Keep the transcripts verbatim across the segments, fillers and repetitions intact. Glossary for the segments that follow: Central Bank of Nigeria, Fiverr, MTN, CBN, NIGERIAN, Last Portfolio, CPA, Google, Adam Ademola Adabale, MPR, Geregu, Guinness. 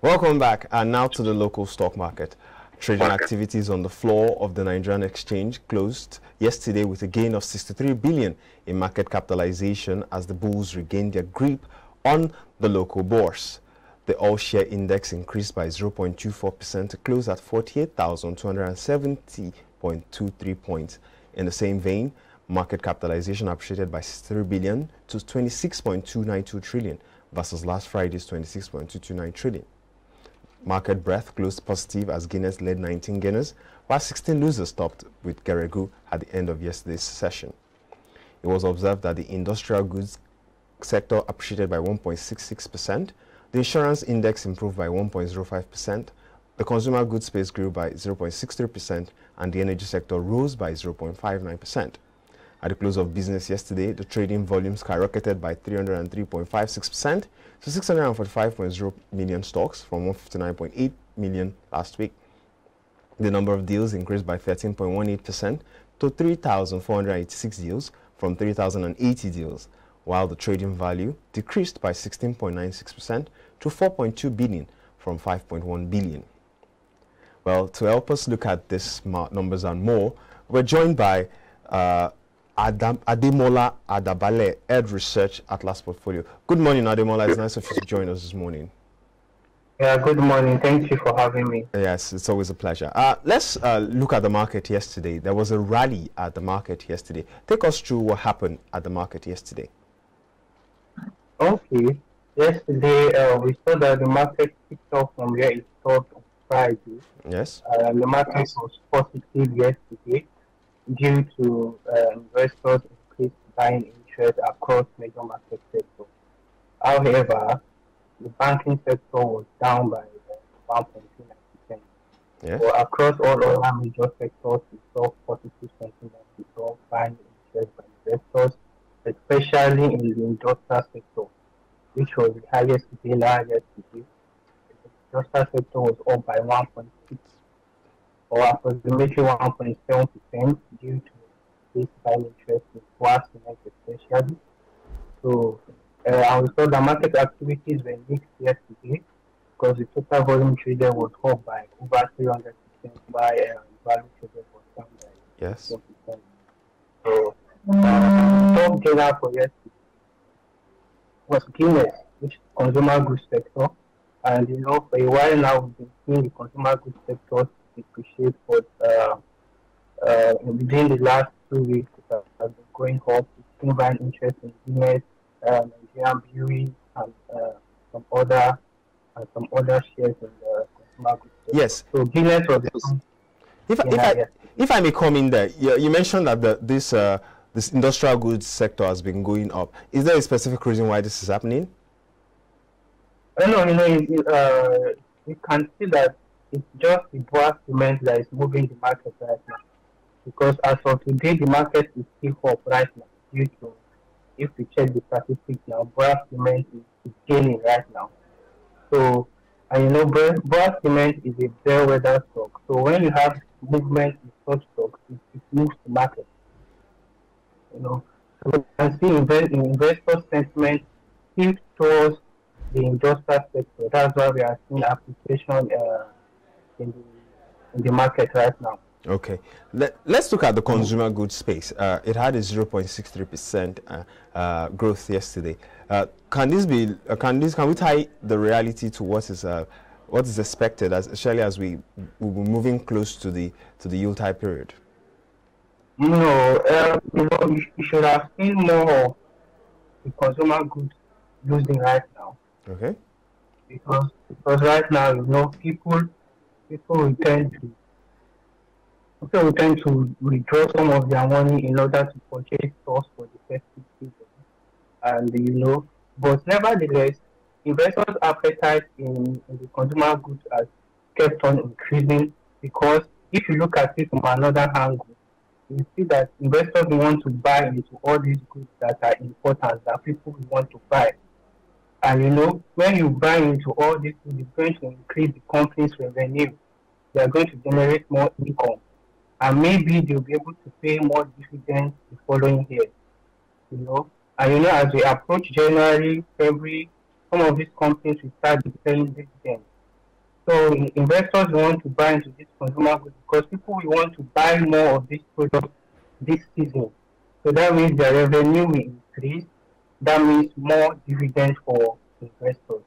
Welcome back, and now to the local stock market. Trading activities on the floor of the Nigerian exchange closed yesterday with a gain of sixty-three billion in market capitalization as the bulls regained their grip on the local bourse. The all-share index increased by zero point two four percent to close at forty-eight thousand two hundred seventy point two three points. In the same vein, market capitalization appreciated by sixty-three billion to twenty-six point two nine two trillion versus last Friday's twenty-six point two two nine trillion. Market breadth closed positive as Guinness led nineteen gainers, while sixteen losers stopped with Geregu at the end of yesterday's session. It was observed that the industrial goods sector appreciated by one point six six percent, the insurance index improved by one point zero five percent, the consumer goods space grew by zero point six three percent, and the energy sector rose by zero point five nine percent. At the close of business yesterday, the trading volume skyrocketed by three hundred three point five six percent to six hundred forty-five point zero million stocks from one hundred fifty-nine point eight million last week. The number of deals increased by thirteen point one eight percent to three thousand four hundred eighty-six deals from three thousand eighty deals, while the trading value decreased by sixteen point nine six percent to four point two billion from five point one billion. Well, to help us look at these numbers and more, we're joined by uh, Adam Ademola Adabale, Head Research at Last Portfolio. Good morning, Ademola. It's nice of you to join us this morning. Yeah, good morning. Thank you for having me. Yes, it's always a pleasure. Uh, let's uh, look at the market yesterday. There was a rally at the market yesterday. Take us through what happened at the market yesterday. Okay. Yesterday, uh, we saw that the market picked up from where it stopped on Friday. Yes. Uh, the market was positive yesterday, due to uh, investors increased buying interest across major market sectors. However, the banking sector was down by one point two nine percent. Yeah. So across all other major sectors, we saw positive sentiment before buying interest by investors, especially in the industrial sector, which was the highest biller yesterday. The industrial sector was up by one point six percent. or approximately one point seven percent due to this buying interest in poor cement especially. So, uh, I saw the market activities were mixed yesterday because the total volume traded was up by over three hundred percent, while uh, value traded was down by yes. four percent. So, uh, the top gainer for yesterday was Guinness, which is the consumer goods sector. And you know, for a while now, we've been seeing the consumer goods sector appreciate what uh, uh, within the last two weeks uh, has been going up. It's buying interest in Guinness, uh, Nigerian breweries, and uh, some other and some other shares in the consumer goods. Yes. So Guinness was. Yes. If, if I if I may come in there, you, you mentioned that the, this uh, this industrial goods sector has been going up. Is there a specific reason why this is happening? I don't know. You know, uh, you can see that. It's just the poor cement that is moving the market right now. Because as of today, the market is still up right now. Due to, if we check the statistics now, poor cement is, is gaining right now. So, and you know, poor cement is a fair weather stock. So when you have movement in such stocks, it, it moves the market. You know, so you can see invest, investor sentiment still towards the industrial sector. That's why we are seeing application. Uh, In the, in the market right now. Okay, Let, let's look at the consumer goods space. Uh, it had a zero point six three percent uh, uh, growth yesterday. Uh, can this be? Uh, can this? Can we tie the reality to what is uh, what is expected, as, especially as we will be moving close to the to the Yuletide period? No, uh, you know, you, you should have seen more of the consumer goods losing right now. Okay, because because right now you know people. People will tend to people will tend to withdraw some of their money in order to purchase stocks for the festive season, and you know. But nevertheless, investors' appetite in, in the consumer goods has kept on increasing because if you look at it from another angle, you see that investors want to buy into all these goods that are important that people want to buy. And you know, when you buy into all this, it's going to increase the company's revenue. They are going to generate more income. And maybe they'll be able to pay more dividends the following year. You know, and you know, as we approach January, February, some of these companies will start declaring dividends. So investors want to buy into this consumer goods because people will want to buy more of this product this season. So that means their revenue will increase. That means more dividend for investors.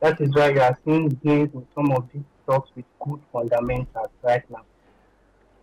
That is why you are seeing gains in some of these stocks with good fundamentals right now.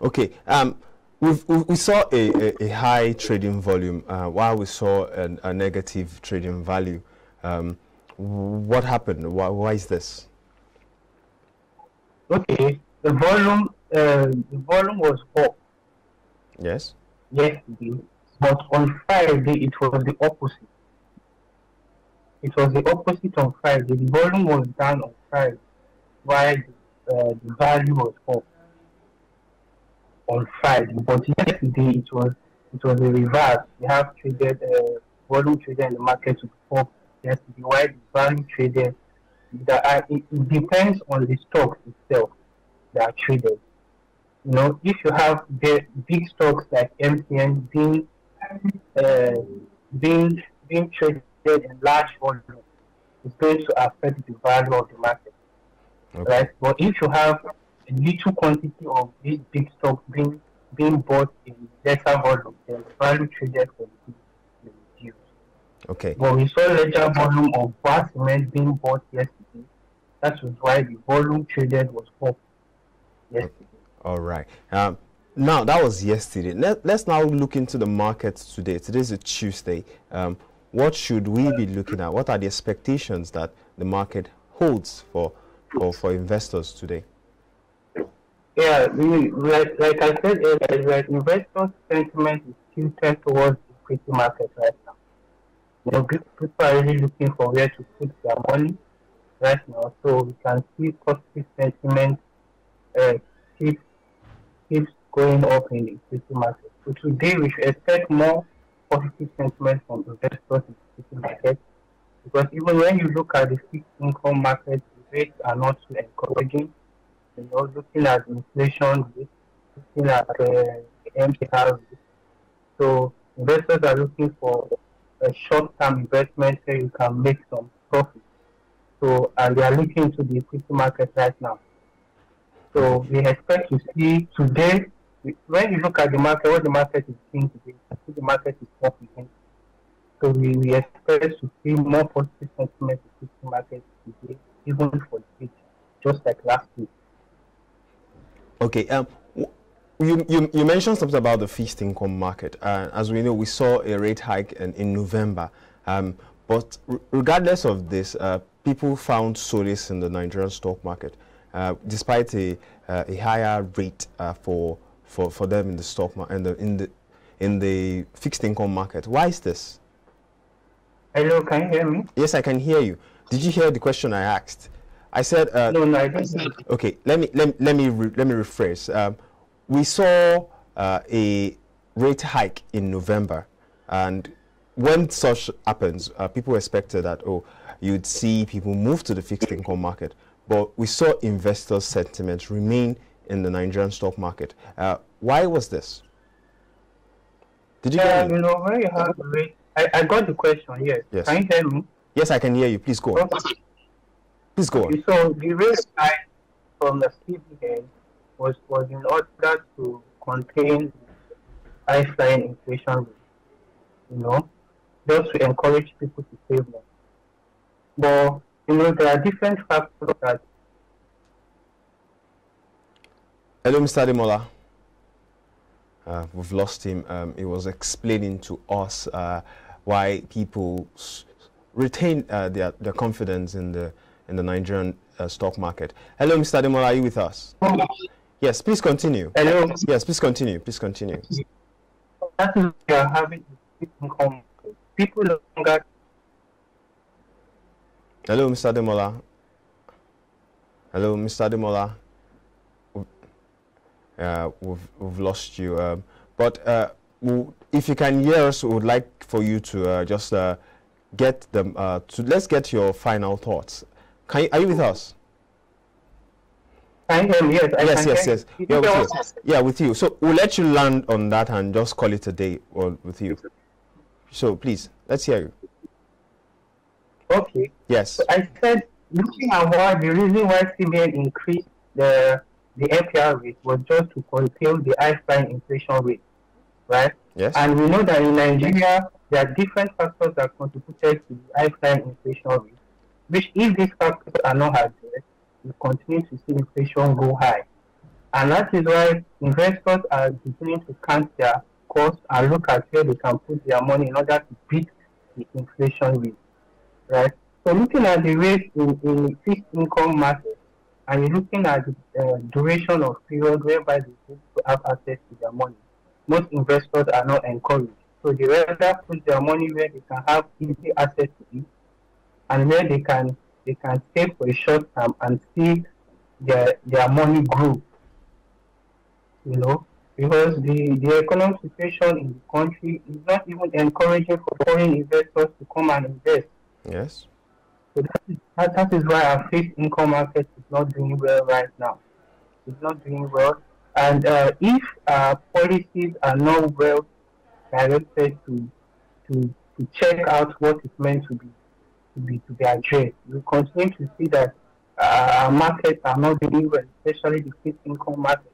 Okay. Um, we've, we saw a, a, a high trading volume uh, while we saw an, a negative trading value. Um, what happened? Why, why is this? Okay. The volume, uh, the volume was up. Yes. Yesterday, but on Friday it was the opposite. It was the opposite on Friday. The volume was down on Friday, while uh, the value was up on Friday. But yesterday it was it was a reverse. We have traded uh, volume traded in the market to up yesterday, while the value traded. That it depends on the stock itself that are traded. You know, if you have the big stocks like M T N being uh, being being traded in large volume, it's going to affect the value of the market, okay. Right? But if you have a little quantity of these big stocks being being bought in lesser volume, then the value traded will be reduced. Okay. But we saw lesser volume of vast cement being bought yesterday. That was why the volume traded was up yesterday. Okay. All right. Um, now, that was yesterday. Let, let's now look into the market today. Today is a Tuesday. Um, what should we be looking at? What are the expectations that the market holds for for, for investors today? Yeah, we, like, like I said earlier, like investors' sentiment is tilted towards the equity market right now. You know, people are really looking for where to put their money right now. So we can see positive sentiment uh, keep keeps going up in the equity market. So today we should expect more positive sentiment from investors in the equity market, because even when you look at the fixed income market, the rates are not so encouraging. You know, looking at inflation, looking at the uh, M P R. So investors are looking for a short-term investment where you can make some profit. So and they are looking to the equity market right now. So we expect to see today, when you look at the market, what the market is seeing today, I think the market is up again. So we, we expect to see more positive sentiment in the market today, even for the week, just like last week. Okay. Um, you, you, you mentioned something about the fixed income market. Uh, as we know, we saw a rate hike in, in November. Um, but regardless of this, uh, people found solace in the Nigerian stock market. Uh, despite a, uh, a higher rate uh, for for for them in the stock market and the, in the in the fixed income market, why is this? Hello, can you hear me? Yes, I can hear you. Did you hear the question I asked? I said uh, no, no, I didn't. Okay, let me let let me re let me rephrase. Um, we saw uh, a rate hike in November, and when such happens, uh, people expected that oh, you'd see people move to the fixed income market. But we saw investor sentiment remain in the Nigerian stock market. Uh, why was this? Did you hear uh, me? You know, very hard rate. I, I got the question, yes. yes. Can you hear me? Yes, I can hear you. Please go on. Okay. Please go on. So the rate hike from the C B N was, was in order to contain high-flying inflation, you know, just to encourage people to save money. But you know, there are different factors that... Hello, Mister Ademola. Uh, we've lost him. Um, he was explaining to us uh, why people s retain uh, their, their confidence in the, in the Nigerian uh, stock market. Hello, Mister Ademola, are you with us? Hello. Yes, please continue. Hello. Yes, please continue. Please continue. That is what we are having in common. People no longer... Hello, Mister Ademola. Hello, Mister Ademola. Uh, we've, we've lost you. Um, but uh, we'll, if you can hear us, we would like for you to uh, just uh, get them. Uh, to, let's get your final thoughts. Can you, are you with us? I am, yes. I yes, yes, yes. Yeah, with you. yeah, with you. So we'll let you land on that and just call it a day or with you. So please, let's hear you. Okay. Yes. So I said looking at what the reason why C B N increased the the M P R rate was just to contain the high inflation rate, right? Yes. And we know that in Nigeria there are different factors that contributed to the high inflation rate, which if these factors are not addressed, we continue to see inflation go high. And that is why investors are beginning to count their costs and look at where they can put their money in order to beat the inflation rate, right? So looking at the rate in, in fixed income market, and you're looking at the uh, duration of period whereby they need to have access to their money, most investors are not encouraged. So they rather put their money where they can have easy access to it, and where they can they can stay for a short time and see their their money grow. You know, because the, the economic situation in the country is not even encouraging for foreign investors to come and invest. Yes. So that is, that, that is why our fixed income market is not doing well right now. It's not doing well. And uh, if our policies are not well directed to, to to check out what is meant to be to be to be addressed, we continue to see that uh, our markets are not doing well, especially the fixed income market.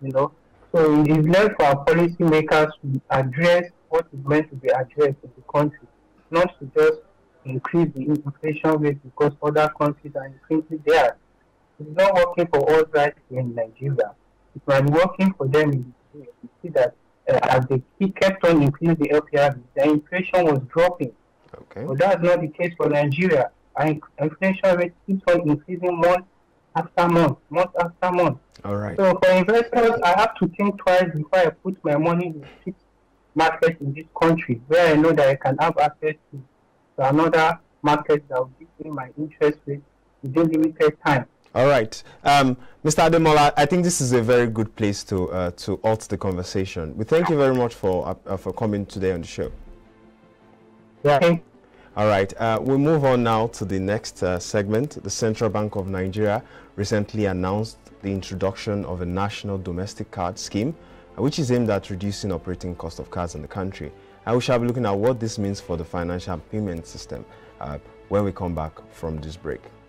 You know, so it is left for our policymakers to address what is meant to be addressed in the country, not to just increase the inflation rate because other countries are increasing theirs. It's not working for us right here in Nigeria. It might be working for them in the U S. You see that uh, as they kept on increasing the L P R, the inflation was dropping. Okay. But that's not the case for Nigeria. Our inflation rate keeps on increasing month after month, month after month. All right. So for investors, I have to think twice before I put my money in the fixed market in this country, where I know that I can have access to another market that will give me my interest rate within limited time. All right, um, Mister Ademola, I think this is a very good place to uh, to halt the conversation. We thank you very much for uh, for coming today on the show. Yeah. Okay. All right, uh, we'll move on now to the next uh, segment. The Central Bank of Nigeria recently announced the introduction of a national domestic card scheme, which is aimed at reducing operating cost of cards in the country. I shall be looking at what this means for the financial payment system uh, when we come back from this break.